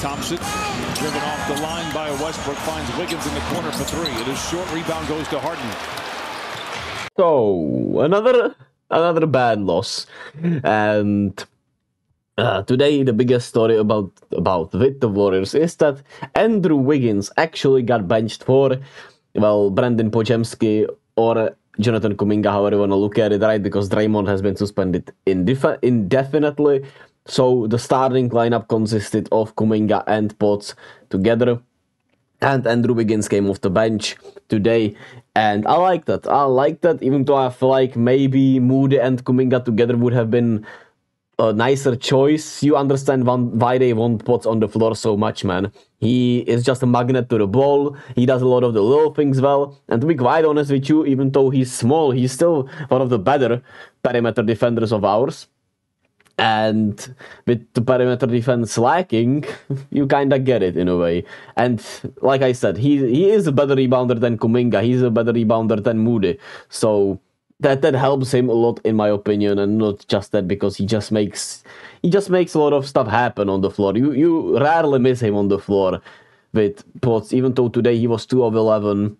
Thompson, driven off the line by Westbrook, finds Wiggins in the corner for three. It is short, rebound goes to Harden. So, another bad loss. And today, the biggest story with the Warriors is that Andrew Wiggins actually got benched for, well, Brandon Podziemski or Jonathan Kuminga, however you want to look at it, right? Because Draymond has been suspended indefinitely. So the starting lineup consisted of Kuminga and Pods together. And Andrew Wiggins came off the bench today. And I like that. I like that, even though I feel like maybe Moody and Kuminga together would have been a nicer choice. You understand why they want Pods on the floor so much, man. He is just a magnet to the ball. He does a lot of the little things well. And to be quite honest with you, even though he's small, he's still one of the better perimeter defenders of ours. And with the perimeter defense lacking, you kind of get it in a way. And like I said, he is a better rebounder than Kuminga. He's a better rebounder than Moody. So that helps him a lot, in my opinion, and not just that, because he just makes a lot of stuff happen on the floor. You rarely miss him on the floor with Pots, even though today he was 2 of 11.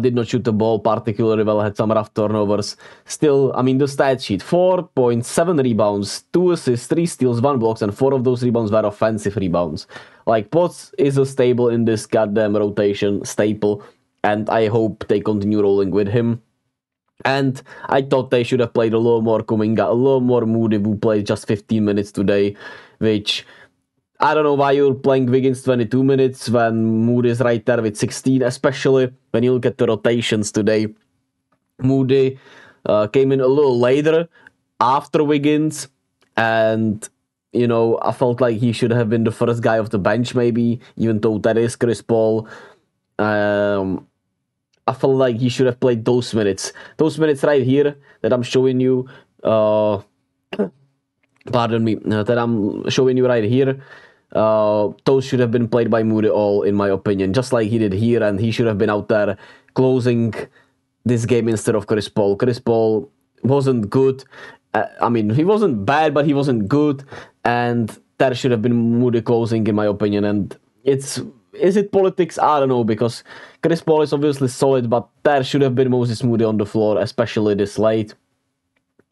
Did not shoot the ball particularly well, had some rough turnovers. Still, I mean, the stat sheet, 4.7 rebounds, 2 assists, 3 steals, 1 blocks, and 4 of those rebounds were offensive rebounds. Like, Pots is a staple in this goddamn rotation, and I hope they continue rolling with him. And I thought they should have played a little more Kuminga, a little more Moody, who played just 15 minutes today, which I don't know why you're playing Wiggins 22 minutes when Moody is right there with 16, especially when you look at the rotations today. Moody came in a little later after Wiggins, and you know, I felt like he should have been the first guy off the bench, maybe, even though that is Chris Paul. I felt like he should have played those minutes right here that I'm showing you. Those should have been played by Moody all, in my opinion, just like he did here, and he should have been out there closing this game instead of Chris Paul. Chris Paul wasn't good. I mean, he wasn't bad, but he wasn't good, and that should have been Moody closing, in my opinion. And is it politics? I don't know, because Chris Paul is obviously solid, but there should have been Moses Moody on the floor, especially this late.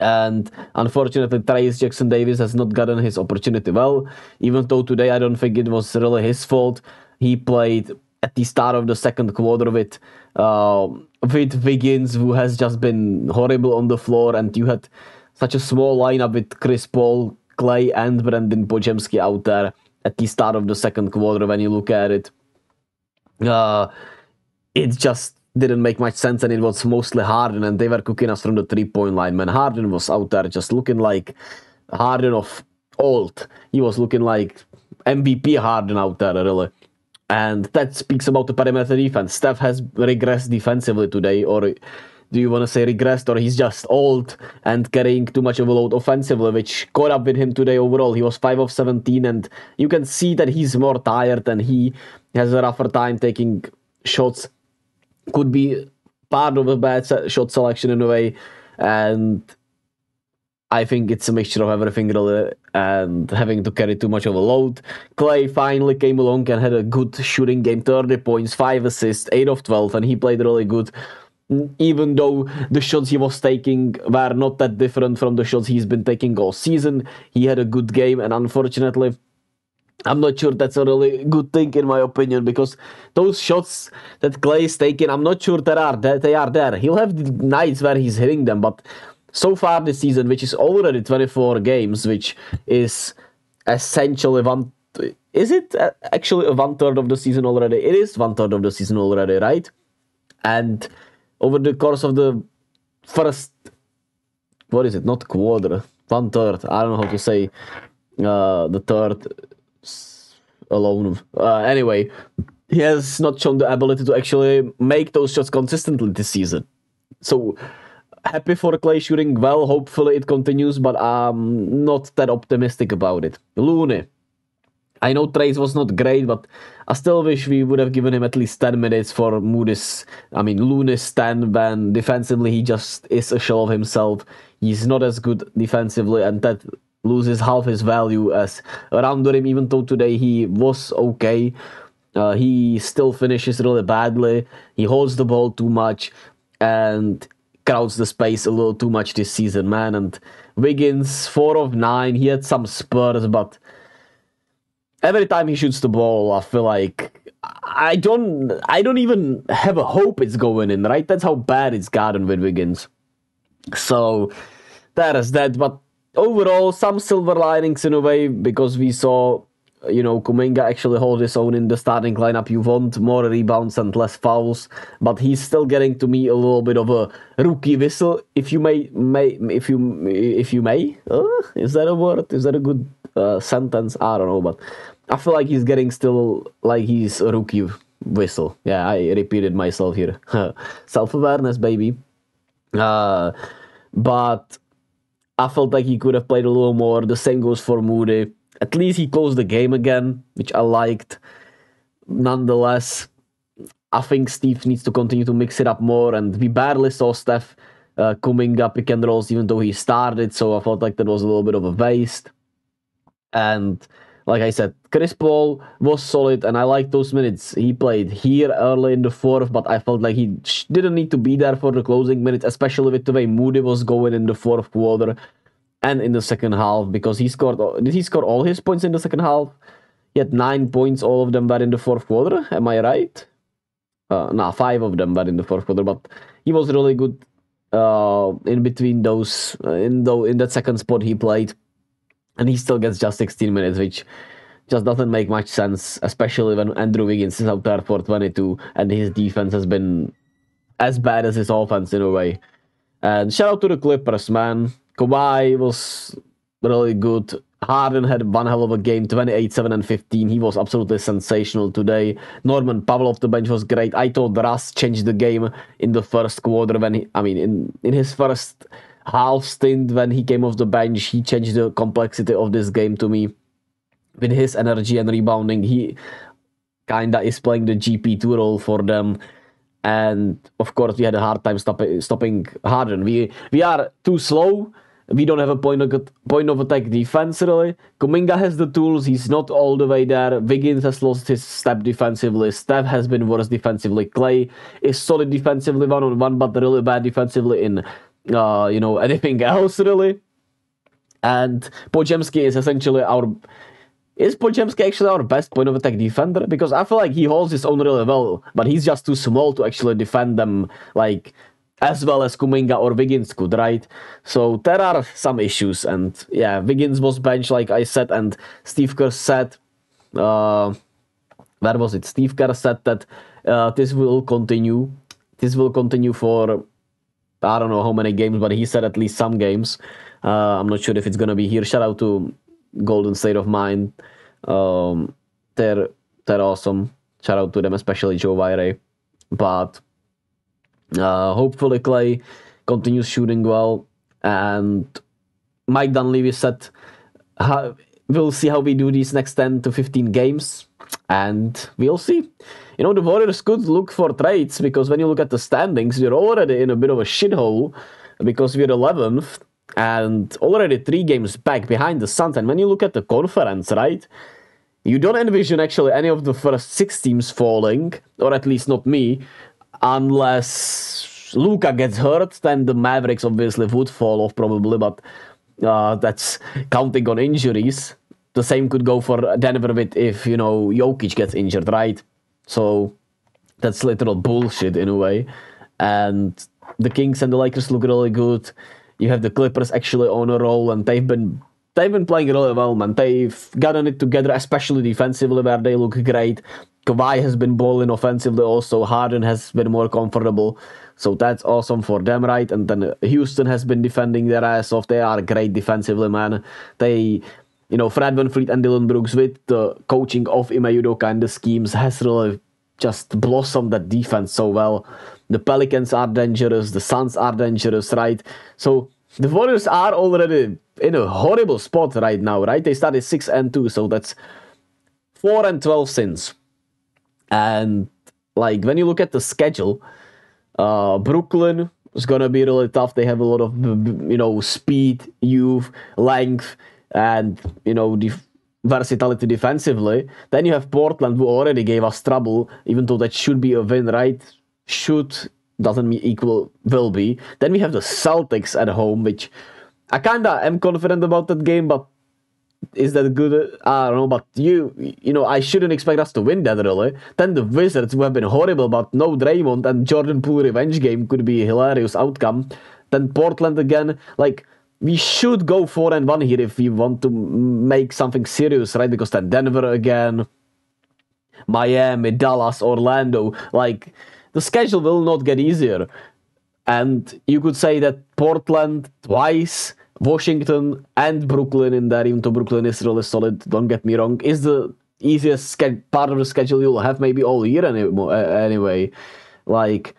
And unfortunately, Trace Jackson Davis has not gotten his opportunity well, even though today I don't think it was really his fault. He played at the start of the second quarter with Wiggins, who has just been horrible on the floor, and you had such a small lineup with Chris Paul, Klay, and Brandon Podziemski out there at the start of the second quarter. When you look at it, it just didn't make much sense, and it was mostly Harden, and they were cooking us from the three-point line, man. Harden was out there just looking like Harden of old. He was looking like MVP Harden out there, really. And that speaks about the perimeter defense. Steph has regressed defensively today, or do you want to say regressed, or he's just old and carrying too much of a load offensively, which caught up with him today overall. He was 5 of 17, and you can see that he's more tired, and he has a rougher time taking shots. Could be part of a bad shot selection in a way, and I think it's a mixture of everything really, and having to carry too much of a load. Klay finally came along and had a good shooting game, 30 points, 5 assists, 8 of 12, and he played really good, even though the shots he was taking were not that different from the shots he's been taking all season. He had a good game, and unfortunately, I'm not sure that's a really good thing, in my opinion, because those shots that Klay is taking, I'm not sure they are there. He'll have the nights where he's hitting them, but so far this season, which is already 24 games, which is essentially one... Is it actually one-third of the season already? It is one-third of the season already, right? And over the course of the first... What is it? Not quarter. One-third. I don't know how to say the third... alone. Anyway, he has not shown the ability to actually make those shots consistently this season. So, happy for Klay shooting well. Hopefully it continues, but I'm not that optimistic about it. Looney. I know Trace was not great, but I still wish we would have given him at least 10 minutes for Looney's stand when defensively he just is a shell of himself. He's not as good defensively, and that loses half his value as around him, even though today he was okay. He still finishes really badly. He holds the ball too much and crowds the space a little too much this season, man. And Wiggins, 4 of 9. He had some spurs, but every time he shoots the ball, I feel like I don't even have a hope it's going in, right? That's how bad it's gotten with Wiggins. So that is that. But overall, some silver linings in a way, because we saw, you know, Kuminga actually hold his own in the starting lineup. You want more rebounds and less fouls, but he's still getting to me a little bit of a rookie whistle, if you may. Is that a word? Is that a good sentence? I don't know, but I feel like he's getting still like he's a rookie whistle. Yeah, I repeated myself here. Self-awareness, baby. But I felt like he could have played a little more. The same goes for Moody. At least he closed the game again, which I liked. Nonetheless, I think Steve needs to continue to mix it up more, and we barely saw Steph Kuminga pick and rolls, even though he started, so I felt like that was a little bit of a waste. And like I said, Chris Paul was solid, and I liked those minutes he played here early in the fourth, but I felt like he didn't need to be there for the closing minutes, especially with the way Moody was going in the fourth quarter. And in the second half, because he scored... Did he score all his points in the second half? He had 9 points, all of them were in the fourth quarter. Am I right? Nah, 5 of them were in the fourth quarter. But he was really good in between those... in that second spot he played. And he still gets just 16 minutes, which just doesn't make much sense. Especially when Andrew Wiggins is out there for 22. And his defense has been as bad as his offense in a way. And shout out to the Clippers, man. Kawhi was really good. Harden had one hell of a game, 28, 7, and 15. He was absolutely sensational today. Norman Powell off the bench was great. I thought Russ changed the game in the first quarter when he, in his first half stint when he came off the bench, he changed the complexity of this game to me. With his energy and rebounding, he kinda is playing the GP2 role for them. And of course, we had a hard time stopping Harden. We are too slow. We don't have a point of attack defense, really. Kuminga has the tools. He's not all the way there. Wiggins has lost his step defensively. Steph has been worse defensively. Klay is solid defensively one-on-one, but really bad defensively in, anything else, really. And Podziemski is essentially our... Is Podziemski actually our best point of attack defender? Because I feel like he holds his own really well, but he's just too small to actually defend them like as well as Kuminga or Wiggins could, right? So there are some issues, and yeah, Wiggins was benched, like I said, and Steve Kerr said, where was it? Steve Kerr said that this will continue. This will continue for I don't know how many games, but he said at least some games. I'm not sure if it's gonna be here. Shout out to Golden State of Mind. They're awesome. Shout out to them, especially Joe Vardon. But hopefully Klay continues shooting well. And Mike Dunleavy said, we'll see how we do these next 10 to 15 games. And we'll see. You know, the Warriors could look for trades, because when you look at the standings, we're already in a bit of a shithole because we're 11th. And already 3 games back behind the Suns. And when you look at the conference, right, you don't envision actually any of the first 6 teams falling, or at least not me, unless Luka gets hurt. Then the Mavericks obviously would fall off probably, but that's counting on injuries. The same could go for Denver with if, Jokic gets injured, right? So that's literal bullshit in a way. And the Kings and the Lakers look really good. You have the Clippers actually on a roll, and they've been playing really well, man. They've gotten it together, especially defensively, where they look great. Kawhi has been balling offensively also. Harden has been more comfortable. So that's awesome for them, right? And then Houston has been defending their ass off. They are great defensively, man. They, Fred VanVleet and Dylan Brooks with the coaching of Ime Udoka and the schemes has really just blossomed that defense so well. The Pelicans are dangerous. The Suns are dangerous, right? So the Warriors are already in a horrible spot right now, right? They started 6-2, so that's 4-12 since. And like when you look at the schedule, Brooklyn is gonna be really tough. They have a lot of speed, youth, length. and, you know, the versatility defensively. Then you have Portland, who already gave us trouble, even though that should be a win, right? Should doesn't mean equal will be. Then we have the Celtics at home, which I kind of am confident about that game, but is that good? I don't know, but you know, I shouldn't expect us to win that, really. Then the Wizards, who have been horrible, but no Draymond, and Jordan Poole revenge game could be a hilarious outcome. Then Portland again. Like, we should go 4-1 here if we want to make something serious, right? Because then Denver again, Miami, Dallas, Orlando, like, the schedule will not get easier. And you could say that Portland twice, Washington and Brooklyn in there, even though Brooklyn is really solid, don't get me wrong, is the easiest part of the schedule you'll have maybe all year anyway. Like,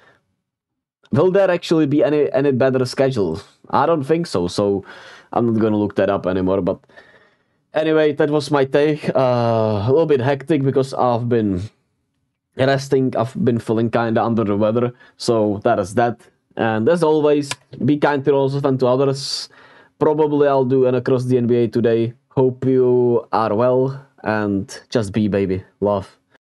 will there actually be any better schedule? I don't think so, so I'm not going to look that up anymore. But anyway, that was my take. A little bit hectic because I've been resting, I've been feeling kind of under the weather, so that is that. And as always, be kind to yourself and to others. Probably I'll do an Across the NBA today. Hope you are well, and just be, baby. Love.